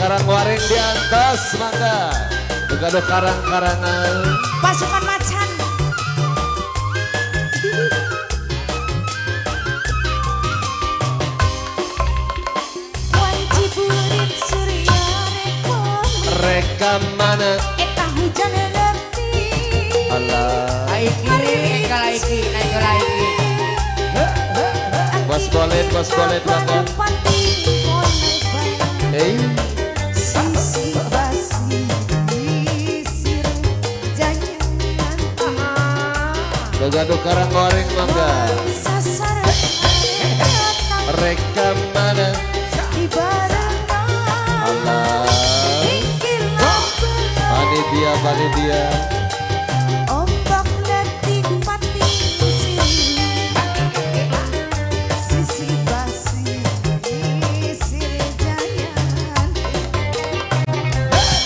Karangwareng di atas, maka Begado karang-karangan. Pasukan macan. Wanci burit surya rekom. Rekam mana? Eta hujan nanti. Allah. Naik lagi, naik lagi. Bos bolet, bapak. Hey. Begado Karangwareng mangga. Rekam mana? Allah. Panitia. Ombak letik mati sisi basi sisir jalan.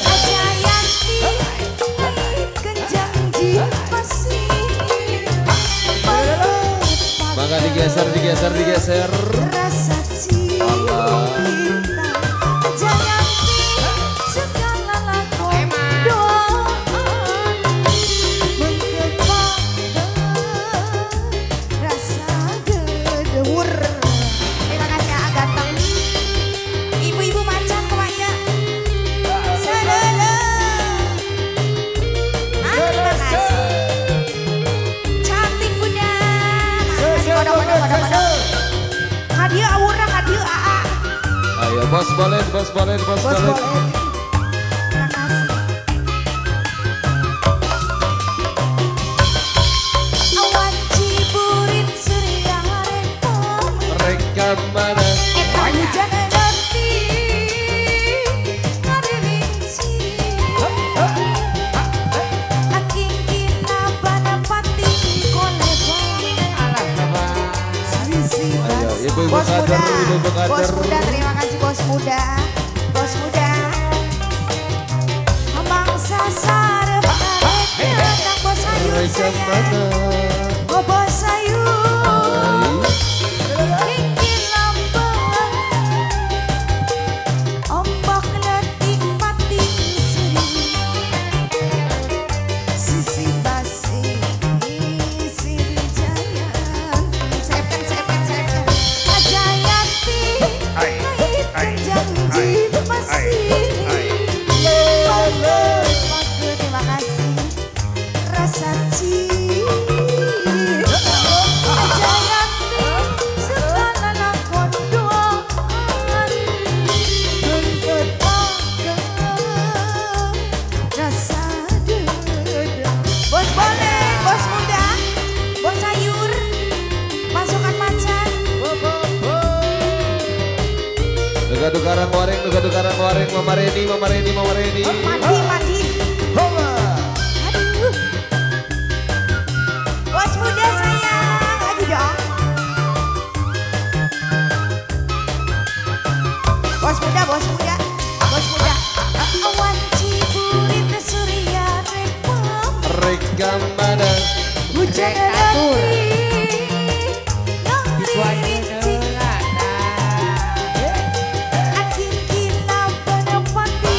Ajayati kenjang jipasi. Maka digeser. Rasa cinta Jayati segala lakon doan mengembangkan rasa gedewur. Terima kasih ya Agateng. Ibu-ibu macan kemanya selele. Terima kasih. Cantik bunda. Hadiah awurang, hadiah AA. Ayo bos balet. Terima kasih. Awan ciburit surya rekom. Rekam mana? Eta hujan nanti ngaririnci. Aking kina banapati koleba. Sisi Ayo ibu-ibu bos kader, muda, ibu-ibu bos kader. muda, terima kasih bos muda, memangsa sarap anak bos ayu Rekam sayang, mana? oh bos ayu, tinggi lambang, ombak letik mati siri, sisi basi siri jalan, sepet, Ajayati, naik kenjang jipasi. Terima kasih rasa cinta Ajayati segala lakon doan mengembangkan rasa dede. Bos bolet, bos muda, bos sayur, pasukan macan. Begado Karangwareng, Mama Reni. Mati. Aduh. Bos muda sayang, lagi dong. Bos muda. Awan ciburit surya rekom. Rekam mana? Hujan nanti ngaririnci. Aking kina banapati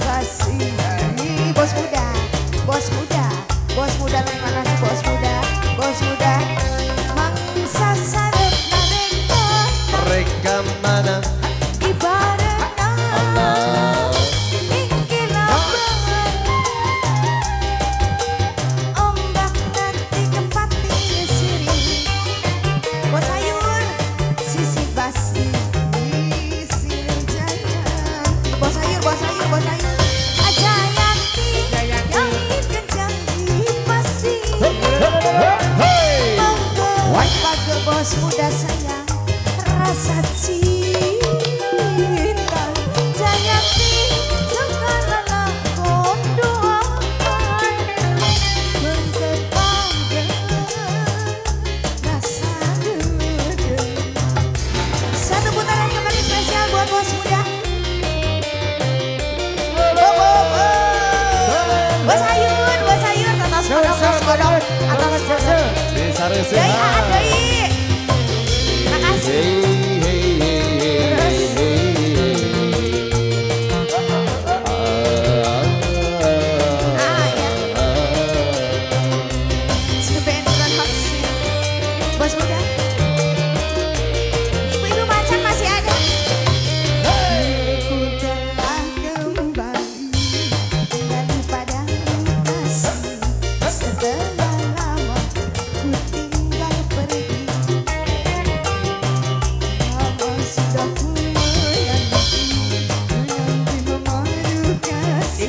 basi. Bos muda, terima kasih bos muda. Mangsa sarap narengkon Rekam mana? ibaratna tinggi lambang ombak nanti kempati siri. Bos sayur sisi basi siri jalan. Bos sayur Ajayati naik kenjang jipasi. Monggo bos muda sayang rasa cinta Jayati segala lakon doan mengembangkan rasa dede. Satu putaran kembali spesial buat bos muda. Bos Ayun, atas kodok. Desa Resena. Dei, makasih.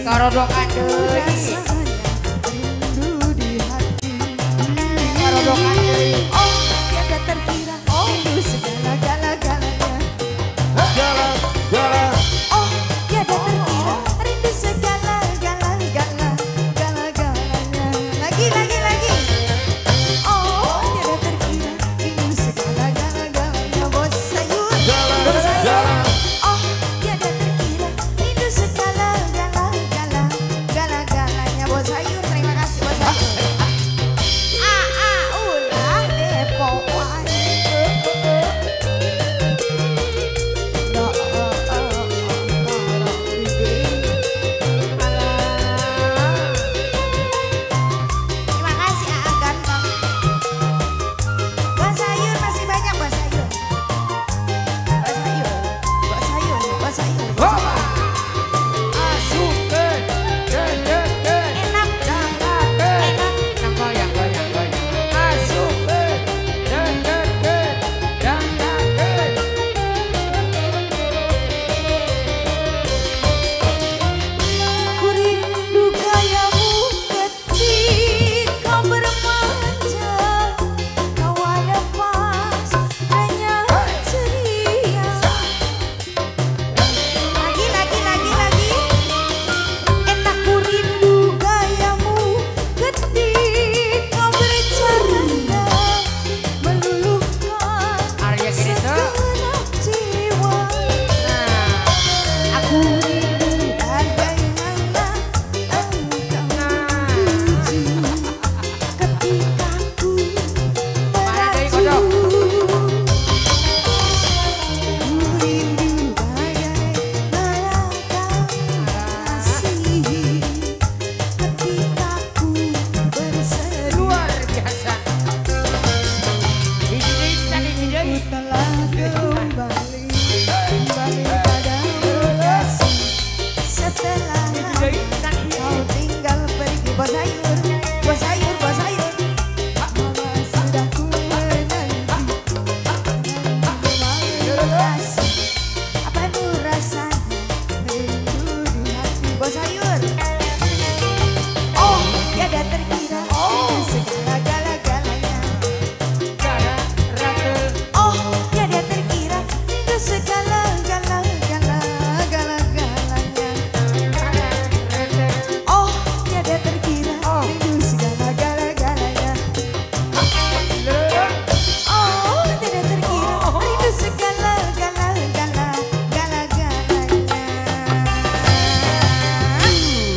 karodokan deui. Karodokan deui. Oh, tiada terkira rindu segala-galanya. Jalan-jalan. Oh, tiada terkira rindu segala-galanya. Lagi. Oh, tiada terkira rindu segala-galanya. Bos sayur. Jalan-jalan. Oh, tiada terkira rindu segala-galanya. Bos sayur, terima kasih bos sayur.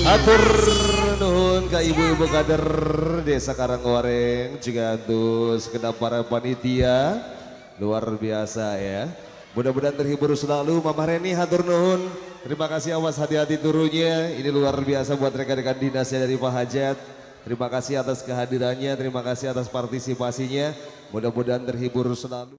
Atur nuhun ke ibu-ibu kader Desa Karangwareng juga tuh sekedar para panitia luar biasa ya. Mudah-mudahan terhibur selalu. Mama Reni hatur nuhun. Terima kasih, awas hati-hati turunnya. Ini luar biasa buat rekan-rekan dinasnya dari Pak Hajat. Terima kasih atas kehadirannya, terima kasih atas partisipasinya. Mudah-mudahan terhibur selalu.